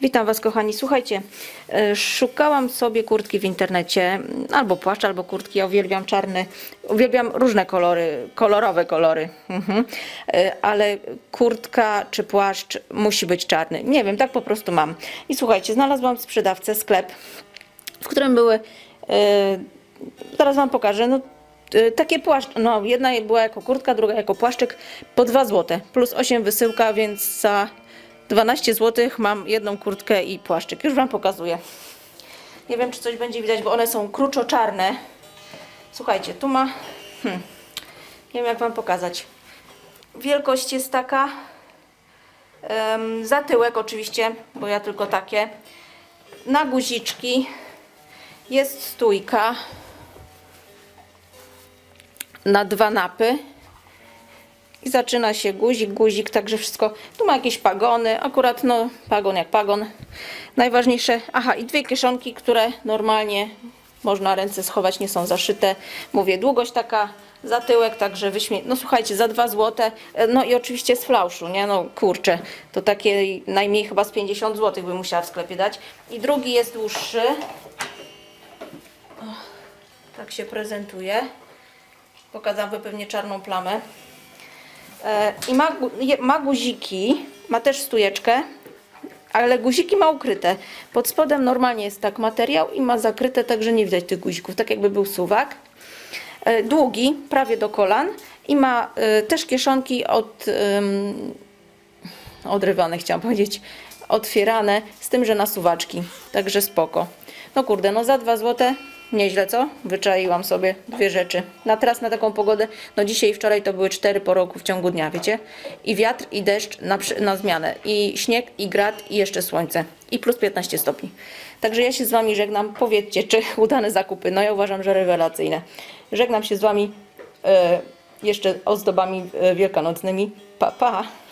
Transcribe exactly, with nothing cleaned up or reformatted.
Witam Was, kochani. Słuchajcie, szukałam sobie kurtki w internecie, albo płaszcz, albo kurtki. Ja uwielbiam czarne, uwielbiam różne kolory, kolorowe kolory, mhm. Ale kurtka czy płaszcz musi być czarny. Nie wiem, tak po prostu mam. I słuchajcie, znalazłam sprzedawcę, sklep, w którym były, zaraz Wam pokażę, no, takie płaszcze, no jedna była jako kurtka, druga jako płaszczyk, po dwa złote, plus osiem wysyłka, więc za dwanaście złotych mam jedną kurtkę i płaszczyk. Już Wam pokazuję. Nie wiem, czy coś będzie widać, bo one są kruczo-czarne. Słuchajcie, tu ma... Hmm, nie wiem, jak Wam pokazać. Wielkość jest taka. Um, zatyłek oczywiście, bo ja tylko takie. Na guziczki jest stójka. Na dwa napy. I zaczyna się guzik, guzik, także wszystko. Tu ma jakieś pagony, akurat no pagon jak pagon. Najważniejsze, aha, i dwie kieszonki, które normalnie można ręce schować, nie są zaszyte. Mówię, długość taka, zatyłek, także wyśmień. No słuchajcie, za dwa złote, no i oczywiście z flauszu, nie? No kurczę, to takie najmniej chyba z pięćdziesiąt złotych bym musiała w sklepie dać. I drugi jest dłuższy. O, tak się prezentuje. Pokazałam Wam pewnie czarną plamę. I ma, ma guziki, ma też stójeczkę, ale guziki ma ukryte. Pod spodem normalnie jest tak materiał i ma zakryte, także nie widać tych guzików, tak jakby był suwak. Długi, prawie do kolan i ma też kieszonki od, um, odrywane, chciałam powiedzieć, otwierane, z tym, że na suwaczki, także spoko. No kurde, no za dwa złote. Nieźle, co? Wyczaiłam sobie dwie rzeczy. Na teraz, na taką pogodę, no dzisiaj i wczoraj to były cztery po roku w ciągu dnia, wiecie? I wiatr, i deszcz na, na zmianę, i śnieg, i grad, i jeszcze słońce. I plus piętnaście stopni. Także ja się z Wami żegnam. Powiedzcie, czy udane zakupy? No ja uważam, że rewelacyjne. Żegnam się z Wami e, jeszcze ozdobami e, wielkanocnymi. Pa, pa!